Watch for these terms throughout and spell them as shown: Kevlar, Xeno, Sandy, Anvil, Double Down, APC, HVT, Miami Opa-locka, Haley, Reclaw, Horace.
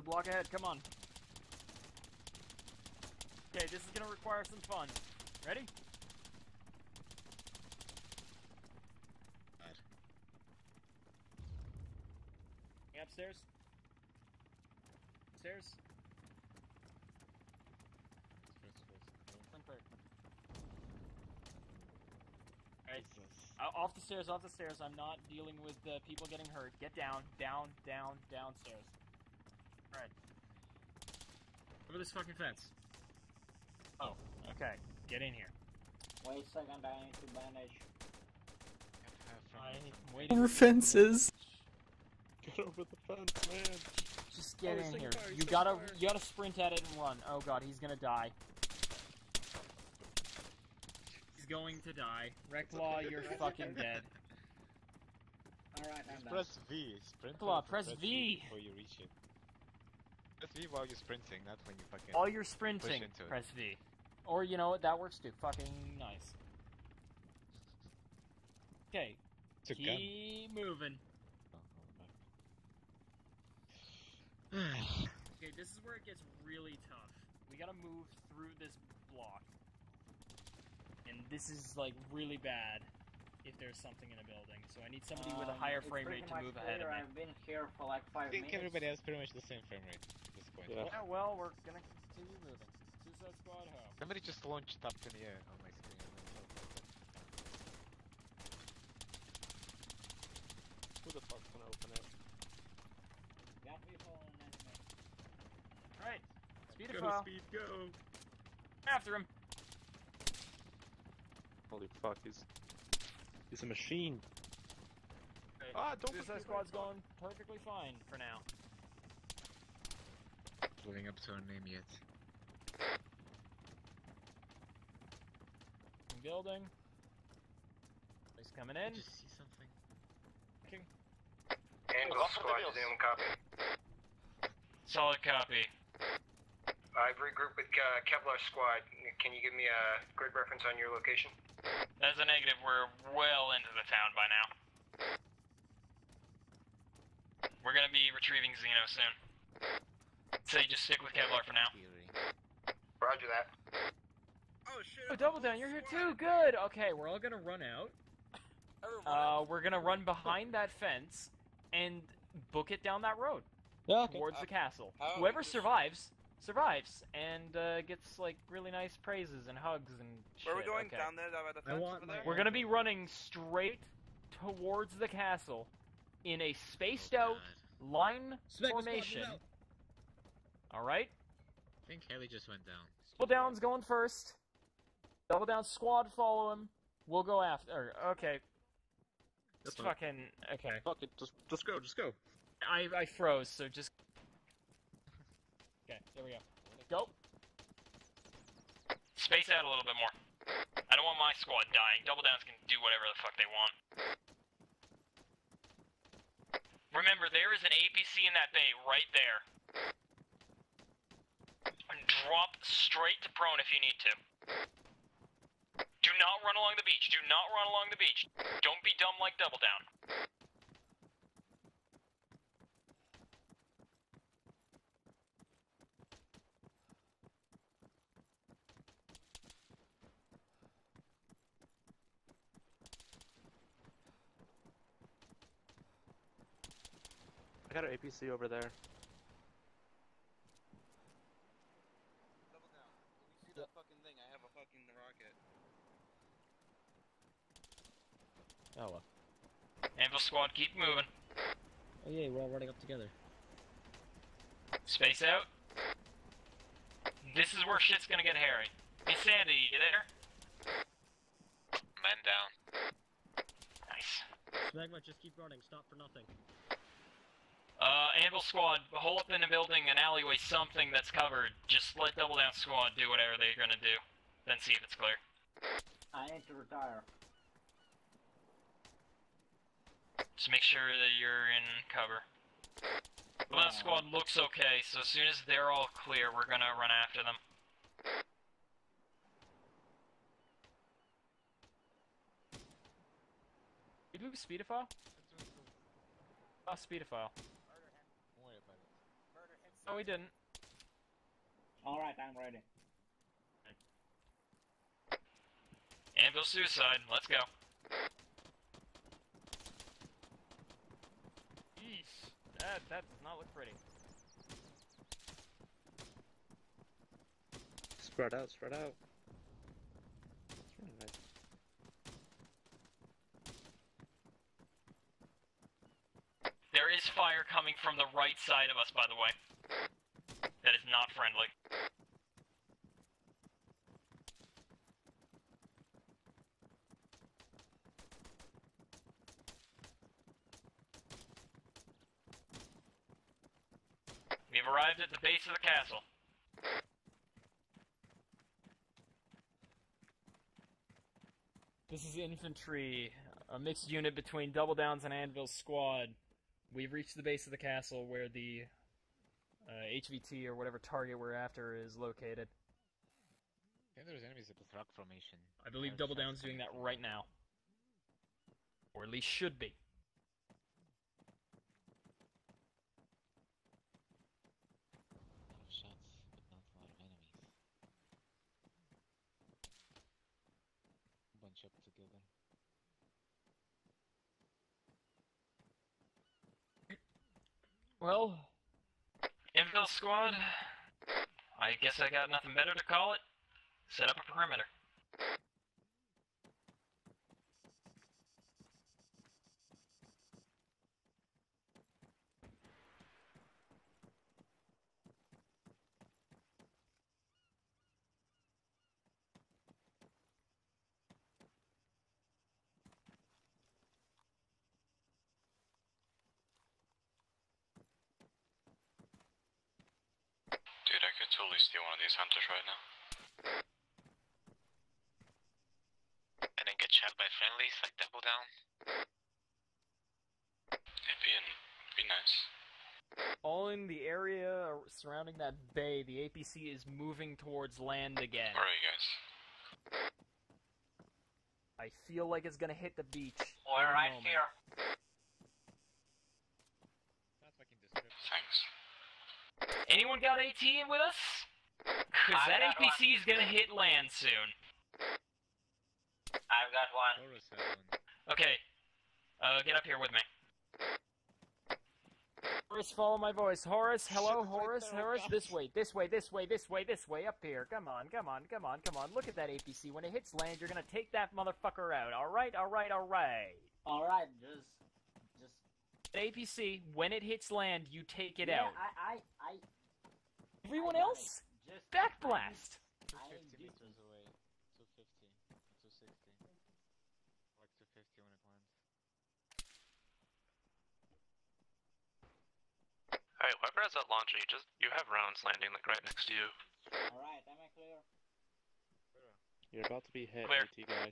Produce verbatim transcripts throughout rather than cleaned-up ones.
a block ahead. Come on. Okay, this is gonna require some fun. Ready? God. Yeah, upstairs. Upstairs. Alright, off the stairs, off the stairs. I'm not dealing with the people getting hurt. Get down, down, down, downstairs. Alright. Over this fucking fence. Oh, okay. Get in here. Wait a second, I need to bandage. I need to wait. Over fences! Get over the fence, man! Just get oh, in here. Fire, you gotta fire. you gotta sprint at it and run. Oh god, he's gonna die. Going to die. Reclaw, you're fucking dead. Alright, I'm done. Press V. Sprint Reclaw, press, press V! Before you reach it. Press V while you're sprinting, not when you fucking. While you're sprinting, into press it. V. Or you know what, that works too. Fucking nice. Okay. Keep moving. Okay, this is where it gets really tough. We gotta move through this block. And this is like really bad if there's something in a building. So I need somebody um, with a higher frame rate to move ahead of me. I've been here for like five minutes. I think minutes. everybody has pretty much the same frame rate at this point. Yeah, yeah well, we're gonna continue moving. Suicide Squad home. Somebody just launched up in the air on my screen. Who the fuck's gonna open it? Got people in that way. Alright, speed up. Go, speed, go! After him! Holy fuck, he's... He's a machine! Okay. Ah, don't put that squad's going perfectly fine for now. Not living up to our name yet. Building. He's coming in. Did you see something? Okay. Angle squad, Zoom copy. Solid copy. I've regrouped with uh, Kevlar squad. Can you give me a grid reference on your location? That's a negative. We're well into the town by now. We're gonna be retrieving Xeno soon. So you just stick with Kevlar for now. Roger that. Oh shit! Oh, Double Down, you're here too. Good. Okay, we're all gonna run out. Uh, we're gonna run behind that fence and book it down that road yeah, okay. towards uh, the castle. Whoever survives. Survives and uh, gets like really nice praises and hugs and shit. Where are we going? Okay. Down there, by the fence over there? We're gonna be running straight towards the castle in a spaced out oh, line Smack formation. Alright? I think Haley just went down. Double Down's going first. Double Down squad follow him. We'll go after. Okay. Just fucking. Okay. Fuck it. Just, just go, just go. I, I froze, so just. Okay, there we go. Go! Space out a little bit more. I don't want my squad dying. Double Downs can do whatever the fuck they want. Remember, there is an A P C in that bay right there. And drop straight to prone if you need to. Do not run along the beach. Do not run along the beach. Don't be dumb like Double Down. I got an A P C over there. Double Down. When you see that fucking thing, I have a fucking rocket. Oh well. Anvil squad, keep moving. Oh yeah, we're all running up together. Space out. This is where shit's gonna get hairy. Hey Sandy, you there? Man down. Nice. Smegma, just keep running, stop for nothing. Uh, Anvil squad, hold up in a building, an alleyway, something that's covered. Just let Double Down squad do whatever they're gonna do. Then see if it's clear. I need to retire. Just make sure that you're in cover. Double Down squad looks okay, so as soon as they're all clear, we're gonna run after them. Did we move Speedophile? Oh, Speedophile. No, we didn't. Alright, I'm ready. Anvil suicide, let's go. Yeesh, that, that does not look pretty. Spread out, spread out. There is fire coming from the right side of us, by the way. That is not friendly. We have arrived at the base of the castle. This is infantry, a mixed unit between Double Down's and Anvil's squad. We've reached the base of the castle where the uh, H V T or whatever target we're after is located. I think there's enemies at the rock formation. I believe Double Down's doing that right now. Or at least should be. Up together. Well, Anvil squad, I guess I got nothing better to call it. Set up a perimeter. Totally steal one of these hunters right now. And then get shot by friendlies like Double Down. It'd be, it'd be nice. All in the area surrounding that bay, the A P C is moving towards land again. Where are you guys? I feel like it's gonna hit the beach. We're right moment. Here. That's fucking descriptive. Thanks. Anyone got AT with us? Cause that A P C is gonna hit land soon. I've got one. Okay, uh, get up here with me. Horace, follow my voice. Horace, hello, Horace, Horace, this way, this way, this way, this way, this way, up here. Come on, come on, come on, come on. Look at that A P C. When it hits land, you're gonna take that motherfucker out. Alright, alright, alright. Alright, just... just... A P C, when it hits land, you take it yeah, out. I, I, I, Everyone I else? Just backblast! two hundred fifty meters away. two fifty. two sixty. Like two fifty when it lands. Alright, whoever has that launcher, you just, you have rounds landing like right next to you. Alright, am I clear? You're about to be hit, clear. A T guy.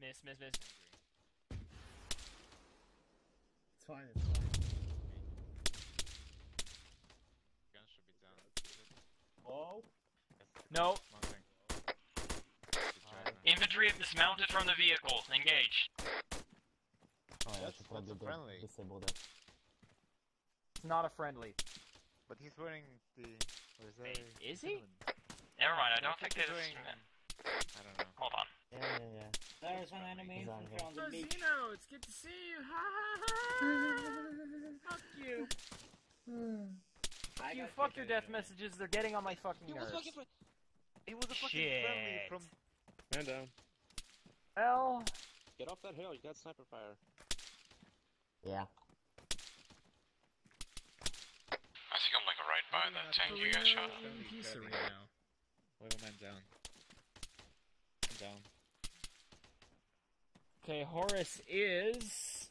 Miss, miss, miss. It's fine, it's fine. Gun should be down. Oh. No. Uh, Infantry have dismounted from the vehicle. Engage. Oh, yeah, that's, that's a friendly. Disable that. It's not a friendly. But he's wearing the... What is that? Wait, is he? Never mind, I don't think they're doing... I don't know. Hold on. Yeah, yeah, yeah. There's an enemy on the beach. Xeno, it's good to see you. Ha ha ha! Fuck you. Fuck you, fuck your death messages, they're getting on my fucking nerves. It was fucking It was a fucking friendly from... Man down. Well... Get off that hill, you got sniper fire. Yeah. I think I'm like right by that tank you guys shot. He's right now. Level man down. Down. Okay, Horace is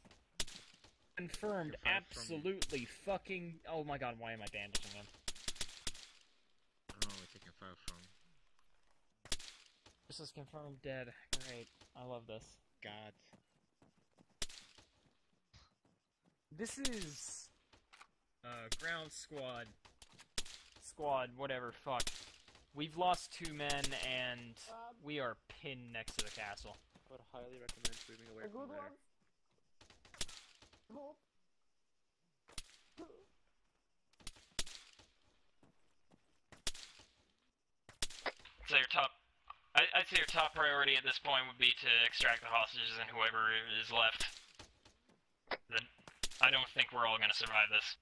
confirmed absolutely from... fucking. Oh my god, why am I bandaging him? I don't know where we're taking fire from. This is confirmed dead. Great. I love this. God. This is. Uh, ground squad. Squad, whatever, fuck. We've lost two men, and um, we are pinned next to the castle. I would highly recommend moving away from there. One. So your top, I, I'd say your top priority at this point would be to extract the hostages and whoever is left. Then I don't think we're all going to survive this.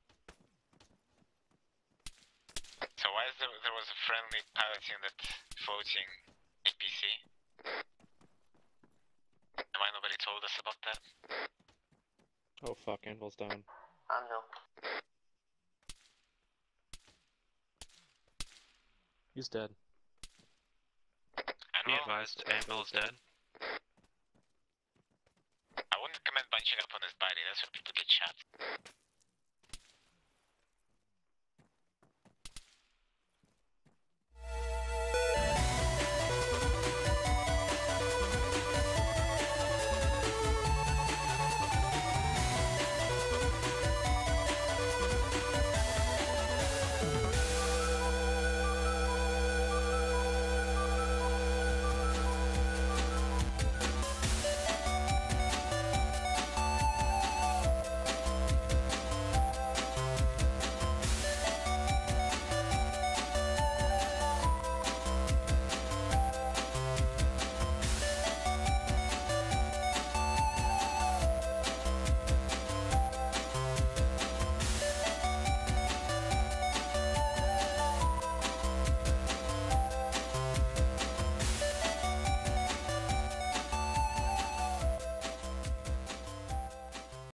So why is there, there was a friendly pilot in that floating A P C? And why nobody told us about that? Oh fuck, Anvil's down. Anvil. He's dead. Be advised, Anvil is dead. I wouldn't recommend bunching up on his body, that's where people get shot.